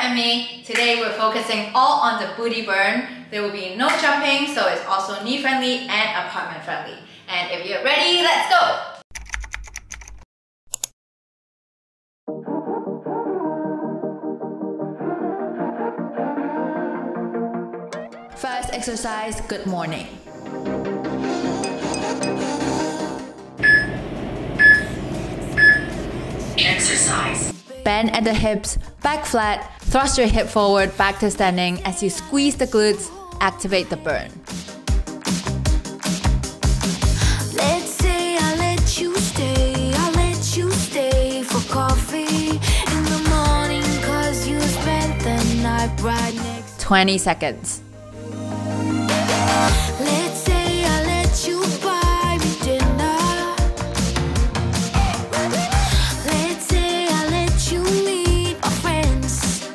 Emi. Today we're focusing all on the booty burn. There will be no jumping, so it's also knee friendly and apartment friendly. And if you're ready, let's go! First exercise, good morning. Exercise. Bend at the hips, back flat, thrust your hip forward, back to standing. As you squeeze the glutes, activate the burn. Let's say I let you stay, I let you stay for coffee in the morning, cause you spent the night right next to 20 seconds. Let's say I let you buy me dinner. Let's say I let you meet my friends.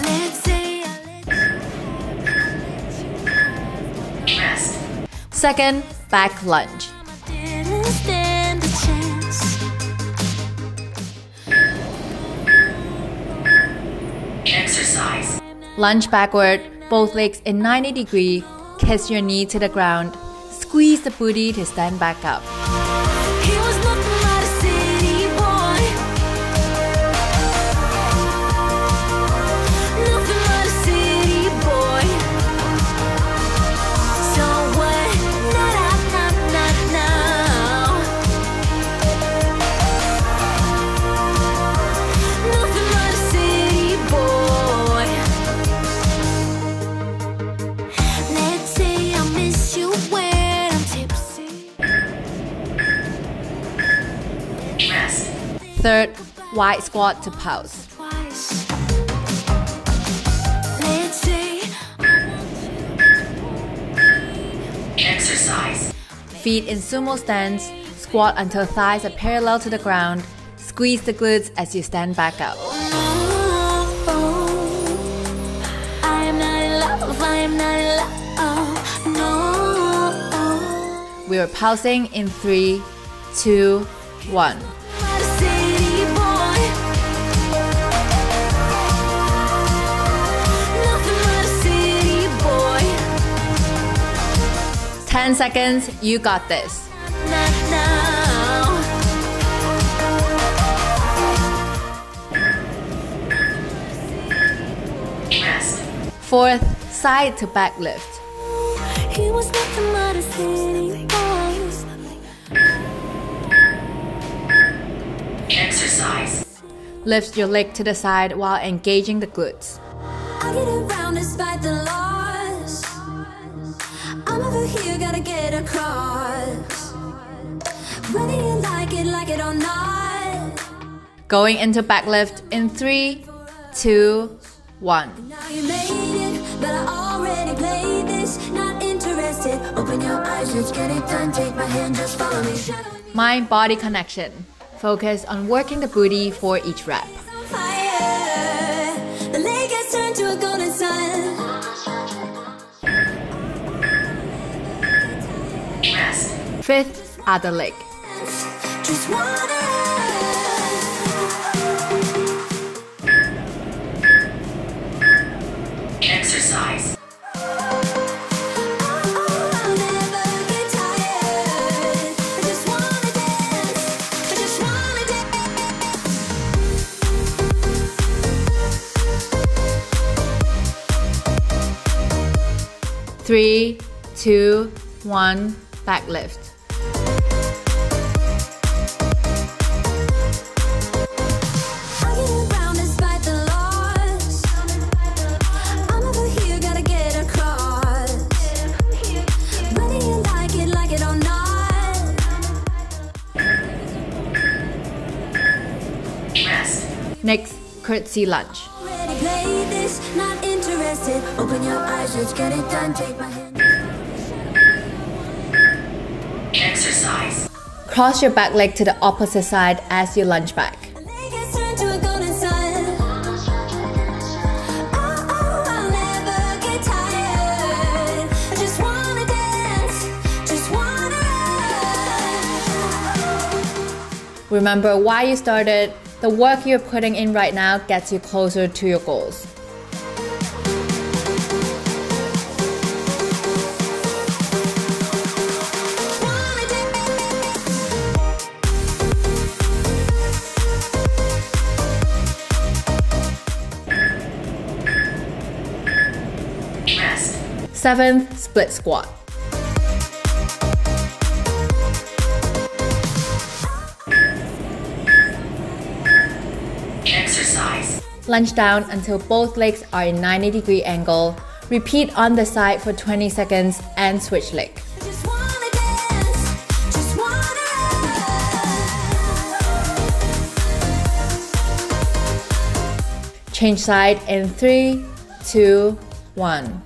Let's say I let you rest. Second, back lunge. I didn't stand a chance. Exercise. Lunge backward. Both legs in 90 degree, kiss your knee to the ground, squeeze the booty to stand back up. He was nothing but a city boy. Nothing but a city boy. So what? Not now. Nothing but a city boy. Third, wide squat to pause. Exercise. Feet in sumo stance, squat until thighs are parallel to the ground, squeeze the glutes as you stand back up. We are pausing in 3, 2, 1. Ten seconds, you got this. Rest. Fourth, side to back lift. He was nothing but a city boy. Exercise. Lift your leg to the side while engaging the glutes. I get around despite the law. I'm over here, gotta get across. Whether you like it or not. Going into back lift in 3, 2, 1. Now you made it, but I already played this. Not interested. Open your eyes, let's get it done. Take my hand, just follow me. Mind body connection. Focus on working the booty for each rep. The lake has turned to a golden sun. Fifth, other leg. Exercise. I 3, 2, 1, back lift. Next, curtsy lunge. Exercise. Cross your back leg to the opposite side as you lunge back. Remember why you started. The work you're putting in right now gets you closer to your goals. Rest. 7th, split squat. Exercise. Lunge down until both legs are in 90-degree angle. Repeat on the side for 20 seconds and switch leg. Change side in 3, 2, 1.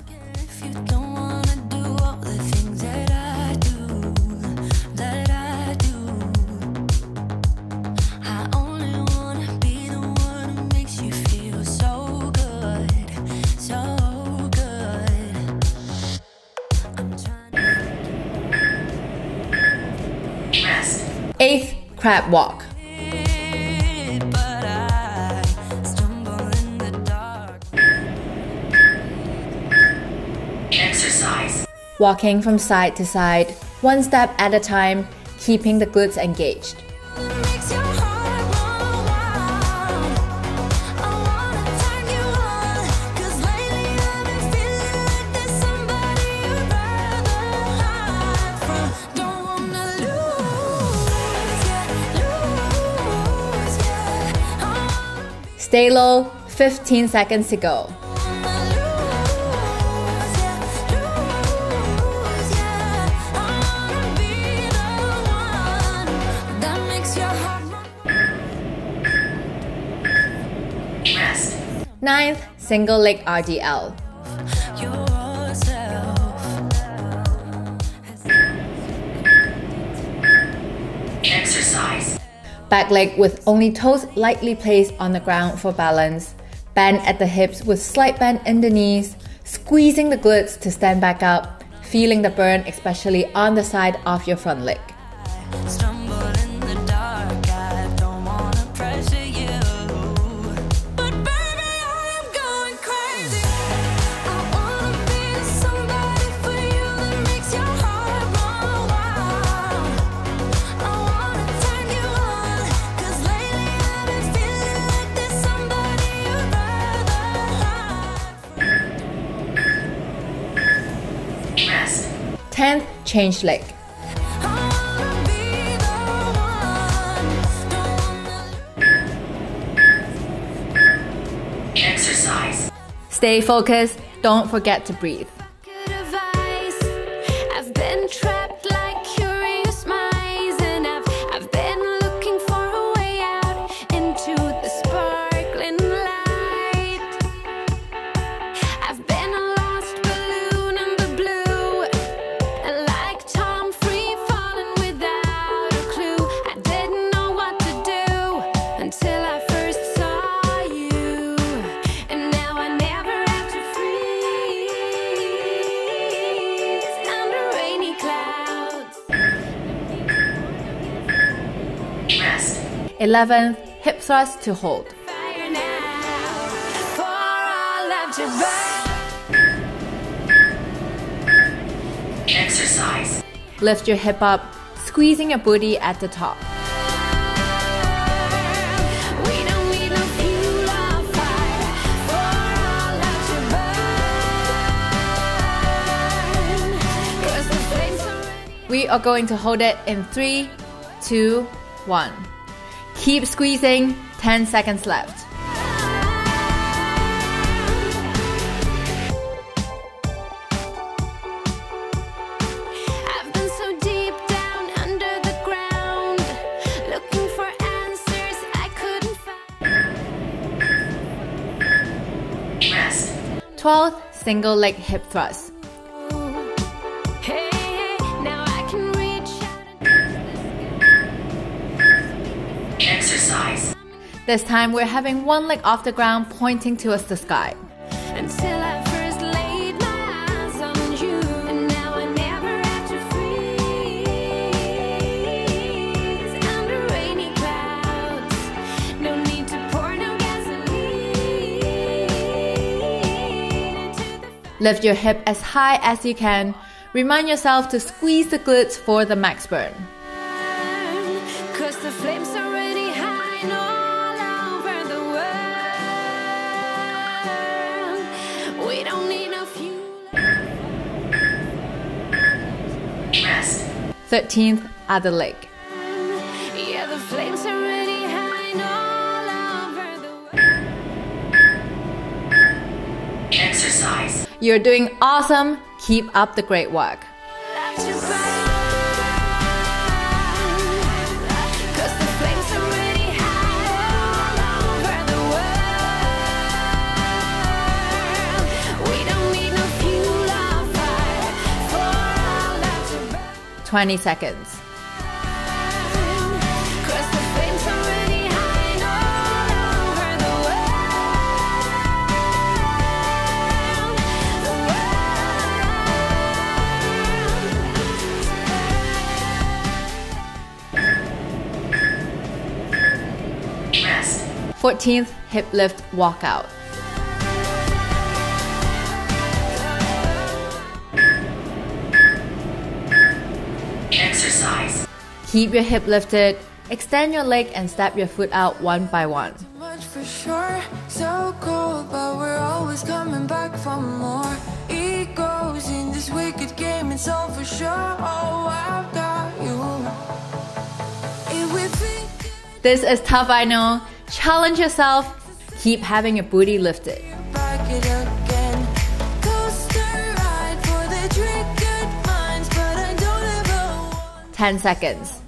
Rest. 8th, crab walk. Exercise. Walking from side to side, one step at a time, keeping the glutes engaged. Stay low, 15 seconds to go. Rest. 9th, single leg RDL. Exercise. Back leg with only toes lightly placed on the ground for balance. Bend at the hips with slight bend in the knees, squeezing the glutes to stand back up, feeling the burn especially on the side of your front leg. Rest. 10th, change leg. Exercise. Stay focused, don't forget to breathe. I've been trapped like curious minds, and I've been looking for a way out into the sparkling light. I've been a lost balloon in the blue. Rest. 11th, hip thrust to hold. Fire now, for all of your love. Exercise. Lift your hip up, squeezing your booty at the top. We are going to hold it in 3, 2, 1. Keep squeezing, 10 seconds left. I've been so deep down under the ground, looking for answers I couldn't find. Rest. 12th, single leg hip thrust. Exercise. This time we're having one leg off the ground pointing towards the sky. Until I first laid my eyes on you, and now I never have to freeze under rainy clouds. No need Lift your hip as high as you can. Remind yourself to squeeze the glutes for the max burn. Cause the flames are already high and all over the world. We don't need no fuel. Rest. 13th, other leg. Yeah, the flames are already high and all over the world. Exercise. You're doing awesome. Keep up the great work. We don't need no fuel or fire for our love to burn. 20 seconds. Rest. 14th, hip lift walkout. Exercise. Keep your hip lifted, extend your leg and step your foot out one by one. Much for sure, so cold, but we're always coming back for more. Egos in this wicked game, it's all for sure. Oh, I've got you. This is tough, I know. Challenge yourself. Keep having your booty lifted. Right 10 seconds.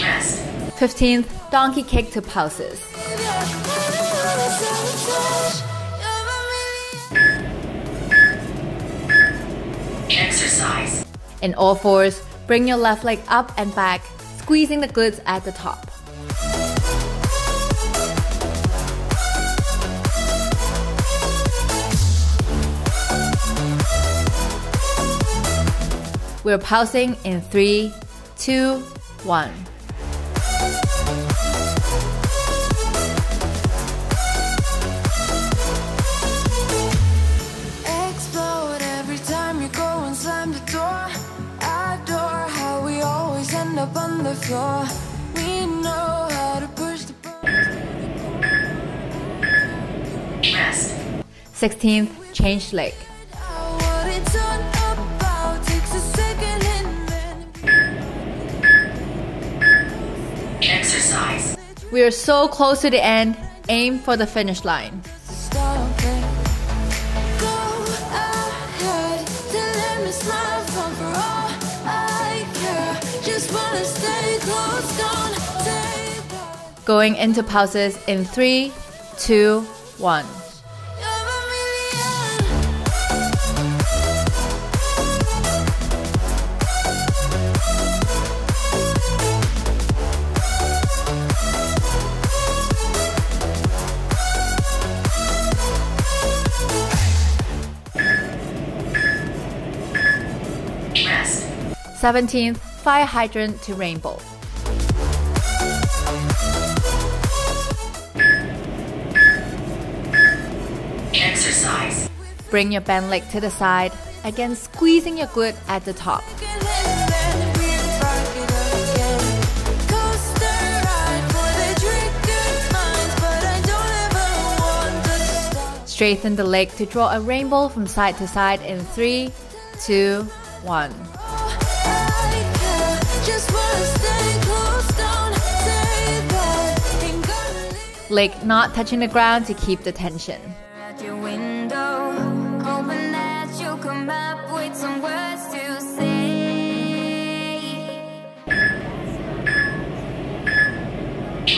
Rest. 15th, donkey kick to pulses. Exercise. In all fours, bring your left leg up and back, squeezing the glutes at the top. We're pausing in 3, 2, 1. Floor. We know how to push the button. Rest. 16th, change leg. Exercise. We are so close to the end. Aim for the finish line. Going into pauses in 3, 2, 1. Rest. 17th, fire hydrant to rainbow. Exercise. Bring your bent leg to the side, again squeezing your glute at the top. Straighten the leg to draw a rainbow from side to side in 3, 2, 1. Leg not touching the ground to keep the tension.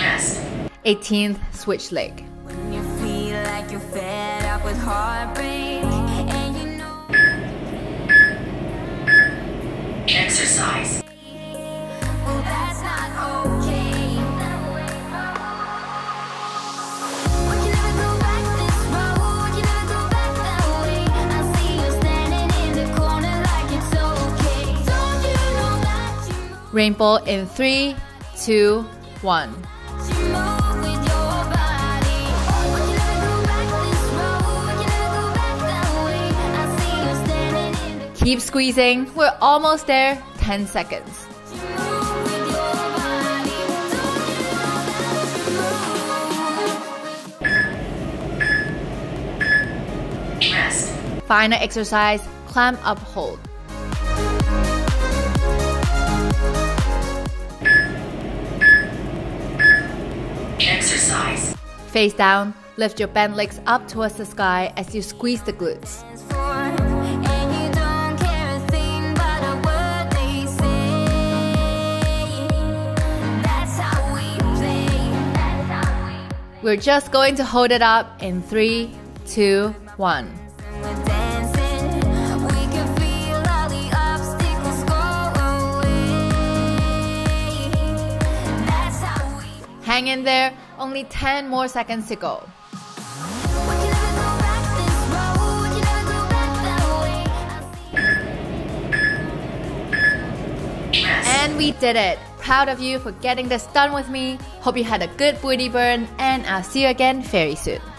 Rest. 18th, switch leg. When you feel like you're fed up with heartbreak and you know exercise. Well, that's not okay. We can never go back this road, we can never go back that way. I see you standing in the corner like it's okay. Don't you know that you rainbow in 3 2, 1. Keep squeezing. We're almost there. 10 seconds. Rest. Final exercise, climb up hold. Exercise. Face down, lift your bent legs up towards the sky as you squeeze the glutes. We're just going to hold it up in 3, 2, 1. Hang in there, only 10 more seconds to go. And we did it. Proud of you for getting this done with me. Hope you had a good booty burn, and I'll see you again very soon.